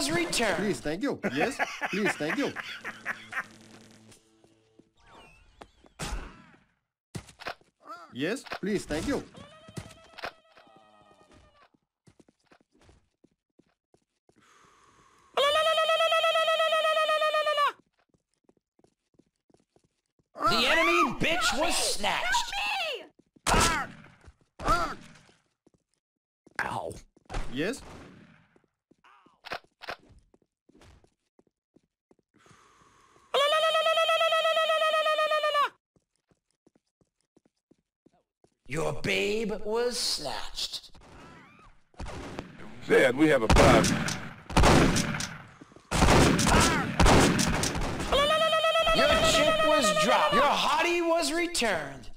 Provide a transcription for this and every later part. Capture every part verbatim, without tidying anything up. was returned. Please, thank you. Yes, please, thank you. Yes, please, thank you. The enemy bitch was snatched. Ow. Yes? Your babe was snatched. Dad, we have a problem. Your chick was dropped. Your hottie was returned.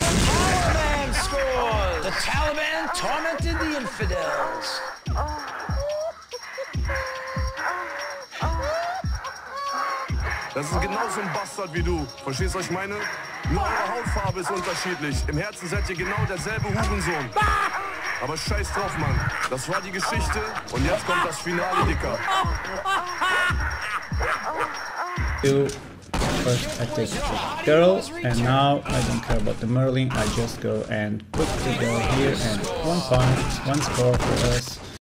The Taliban scores! The Taliban tormented the infidels. Das ist genauso ein Bastard wie du. Verstehst du, was ich meine? Nur eure Hautfarbe ist unterschiedlich. Im Herzen seid ihr genau derselbe Hurensohn. Aber scheiß drauf, Mann. Das war die Geschichte und jetzt kommt das Finale, Dicker. You first I take the girl and now I don't care about the Merlin. I just go and put the girl here and one point, one score for us.